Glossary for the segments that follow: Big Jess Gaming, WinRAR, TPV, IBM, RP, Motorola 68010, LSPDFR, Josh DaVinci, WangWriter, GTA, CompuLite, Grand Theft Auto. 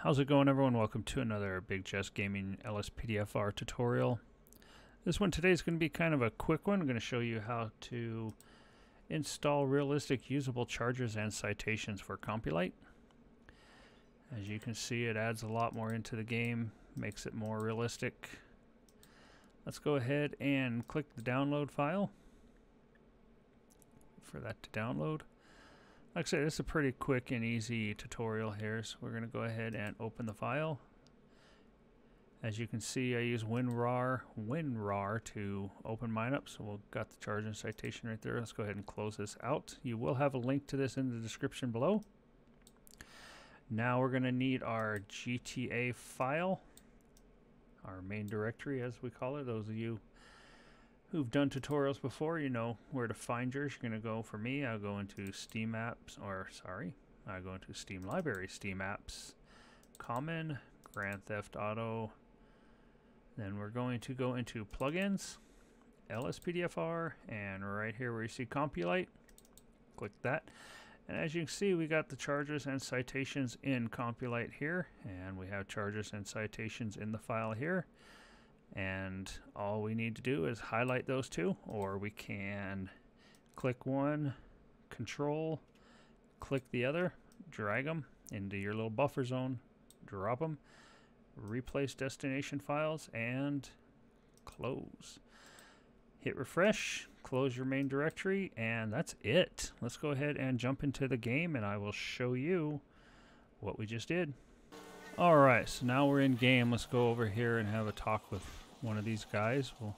How's it going, everyone? Welcome to another Big Jess Gaming LSPDFR tutorial. This one today is going to be kind of a quick one. I'm going to show you how to install realistic usable chargers and citations for CompuLite. As you can see, it adds a lot more into the game, makes it more realistic. Let's go ahead and click the download file for that to download. Like I said, this is a pretty quick and easy tutorial here, so we're going to go ahead and open the file. As you can see, I use WinRAR to open mine up, so we've got the charge and citation right there. Let's go ahead and close this out. You will have a link to this in the description below. Now we're going to need our GTA file, our main directory as we call it. Those of you who've done tutorials before, you know where to find yours. You're going to go, for me, I'll go into Steam Apps, or sorry, I go into Steam Library, Steam Apps, Common, Grand Theft Auto. Then we're going to go into Plugins, LSPDFR, and right here where you see CompuLite, click that. And as you can see, we got the chargers and citations in CompuLite here, and we have chargers and citations in the file here. And all we need to do is highlight those two, or we can click one, control, click the other, drag them into your little buffer zone, drop them, replace destination files, and close. Hit refresh, close your main directory, and that's it. Let's go ahead and jump into the game, and I will show you what we just did. Alright, so now we're in game. Let's go over here and have a talk with one of these guys. We'll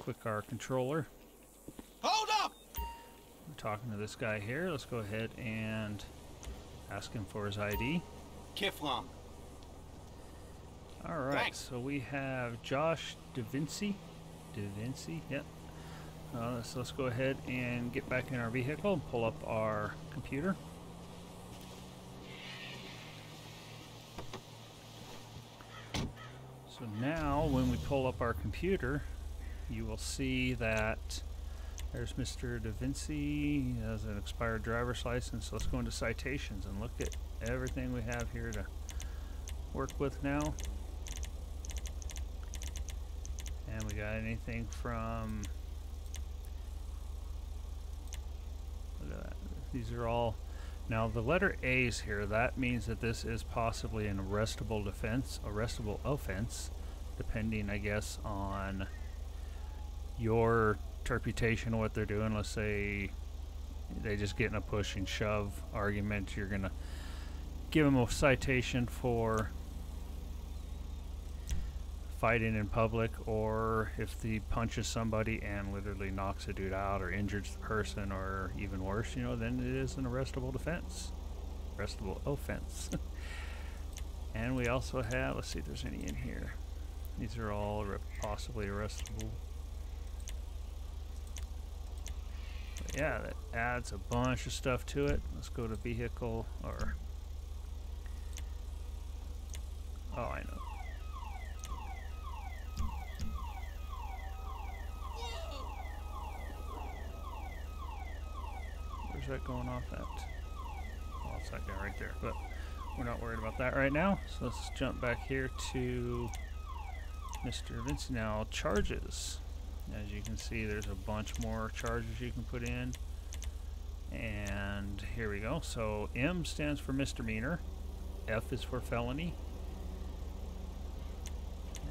click our controller. Hold up! We're talking to this guy here. Let's go ahead and ask him for his ID. Kiflam. Alright, so we have Josh DaVinci. Yep. So let's go ahead and get back in our vehicle and pull up our computer. So now when we pull up our computer, you will see that there's Mr. DaVinci. He has an expired driver's license. So let's go into citations and look at everything we have here to work with now. And we got anything from, look at that. These are all, now the letter A's here, that means that this is possibly an arrestable offense, depending, I guess, on your interpretation of what they're doing. Let's say they just get in a push and shove argument, you're gonna give them a citation for fighting in public, or if he punches somebody and literally knocks a dude out or injures the person, or even worse, you know, then it is an arrestable offense. And we also have, let's see if there's any in here. These are all possibly arrestable. But yeah, that adds a bunch of stuff to it. Let's go to vehicle, or oh, I know. That going off that? Well, it's that guy right there, but we're not worried about that right now. So let's jump back here to Mr. Vince. Now, charges. As you can see, there's a bunch more charges you can put in. And here we go. So M stands for misdemeanor, F is for felony.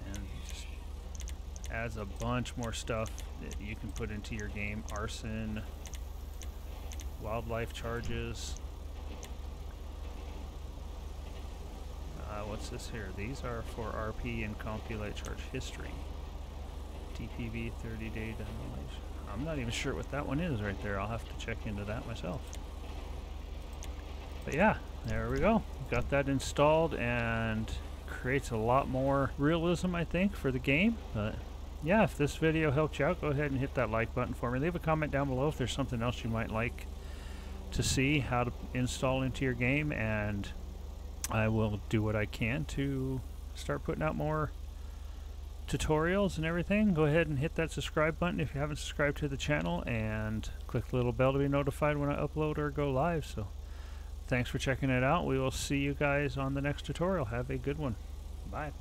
And just adds a bunch more stuff that you can put into your game. Arson, wildlife charges. What's this here? These are for RP and CompuLite charge history. TPV 30-day demolition. I'm not even sure what that one is right there. I'll have to check into that myself. But yeah, there we go. Got that installed and creates a lot more realism, I think, for the game. But yeah, if this video helped you out, go ahead and hit that like button for me. Leave a comment down below if there's something else you might like to see how to install into your game, and I will do what I can to start putting out more tutorials and everything. Go ahead and hit that subscribe button if you haven't subscribed to the channel, and click the little bell to be notified when I upload or go live. So Thanks for checking it out. We will see you guys on the next tutorial. Have a good one. Bye.